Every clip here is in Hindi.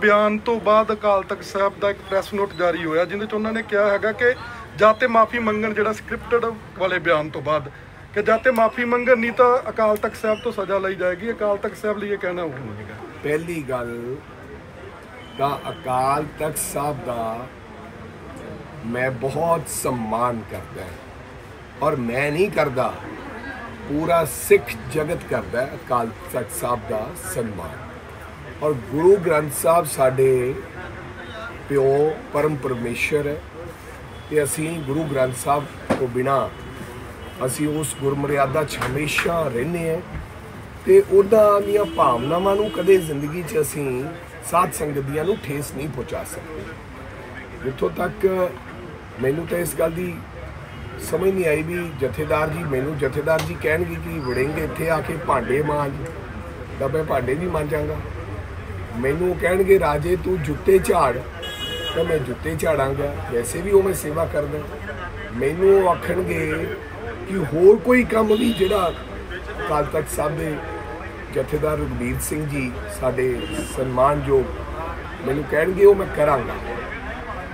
बयान तो बाद अकाल तख्त साहब का एक प्रैस नोट जारी होया जिन्हें उन्होंने कहा है कि जाते माफ़ी मंगन जिहड़ा स्क्रिप्टड वाले बयान तो बाद कि जाते माफ़ी मंगन नहीं तो अकाल तख्त साहब तो सज़ा लाई जाएगी। अकाल तख्त साहब लिए कहना होगा पहली गल का अकाल तख्त साहब का मैं बहुत सम्मान करता और मैं नहीं करता पूरा सिख जगत करता है अकाल तख्त साहब का सन्मान। और गुरु ग्रंथ साहब साढ़े प्यो परम परमेश्वर है कि असी गुरु ग्रंथ साहब को बिना असी उस गुरमर्यादा हमेशा रहने हैं तो उन्होंने भावनावां नूं कदे जिंदगी असी साध संगत दियां नूं ठेस नहीं पहुँचा सकते। जिथों तक मैनूं तो इस गल दी समझ नहीं आई भी जथेदार जी मैनू जथेदार जी कहणगे कि वड़ेंगे इत्थे आके भांडे मांज तो मैं भांडे भी मांजांगा, मैनू कहणगे राजे तू जुत्ते झाड़ तो मैं जुत्ते झाड़ांगा, वैसे भी वो मैं सेवा करदा। मैनू आखणगे कि होर कोई काम भी जिहड़ा अकाल तख्त साहब दे जथेदार रघबीर सिंह जी साडे सन्मानयोग मैनू कहणगे वो मैं करांगा।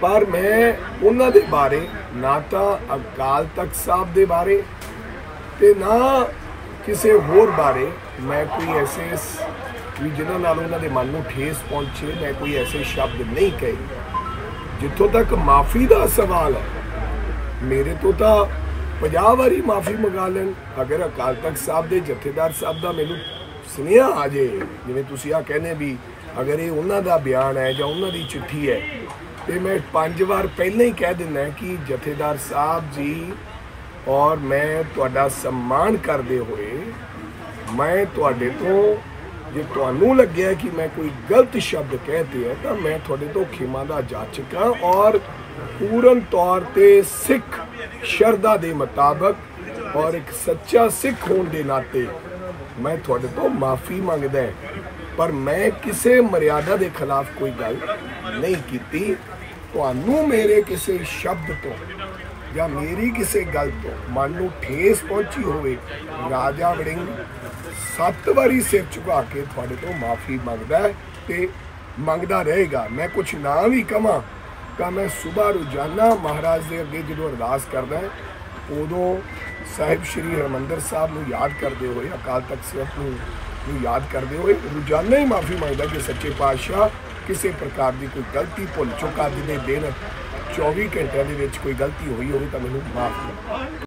पर मैं उन्हां दे बारे ना तो अकाल तख्त साहब दे बारे ते ना किसी होर बारे मैं कोई ऐसे भी जिन्हां नाल उन्हां दे मन नूं ठेस पहुंचे मैं कोई ऐसे शब्द नहीं कहे। जिथों तक माफ़ी का सवाल है मेरे तो 50 बारी माफ़ी मंगा लैन, अगर अकाल तख्त साहब दे जथेदार साहब का मैनू सुनेहा आ जाए जिवें तुसीं आ कहने भी अगर ये उन्हां दा बयान है जां उन्हां दी चिट्ठी है तो मैं 5 बार पहले ही कह दिना कि जथेदार साहब जी और मैं तुहाडा सम्मान करते हुए मैं तुहाडे तो जे तुहानू लग्या कि मैं कोई गलत शब्द कहते हैं तो मैं तुहाडे तो खिमा दा जाचक हाँ और पूर्ण तौर पे सिख शरदा के मुताबक और एक सच्चा सिख होने के नाते मैं तुहाडे तो माफ़ी मंगदा पर मैं किसी मर्यादा के खिलाफ कोई गल नहीं की। तो मेरे किसी शब्द तो या मेरी किसी गल तो मन को ठेस पहुँची हो राजा वड़िंग 7 बारी सिर झुका के थोड़े तो माफ़ी मंगता है तो मंगता रहेगा। मैं कुछ ना भी कहाँ तो मैं सुबह रोजाना महाराज के अगे जो अरदास करता है उदों साहिब श्री हरिमंदर साहब को याद करते हुए अकाल तख्त साहब को याद करते हुए रोजाना ही माफ़ी मंगता कि सच्चे पातशाह किसी प्रकार की कोई गलती भुल चुका जिन्हें दिन 24 घंटे कोई गलती हुई हो तो मैं माफ़ कर